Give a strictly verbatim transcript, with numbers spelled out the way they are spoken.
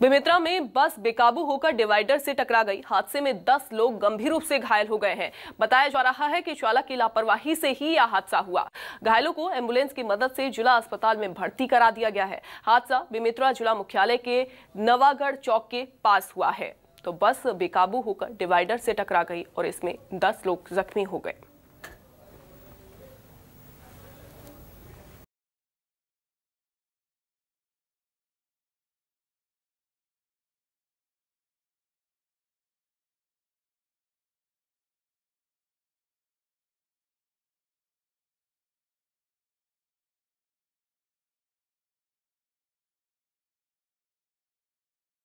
बेमेतरा में बस बेकाबू होकर डिवाइडर से टकरा गई। हादसे में दस लोग गंभीर रूप से घायल हो गए हैं। बताया जा रहा है कि चालक की लापरवाही से ही यह हादसा हुआ। घायलों को एम्बुलेंस की मदद से जिला अस्पताल में भर्ती करा दिया गया है। हादसा बेमेतरा जिला मुख्यालय के नवागढ़ चौक के पास हुआ है। तो बस बेकाबू होकर डिवाइडर से टकरा गई और इसमें दस लोग जख्मी हो गए।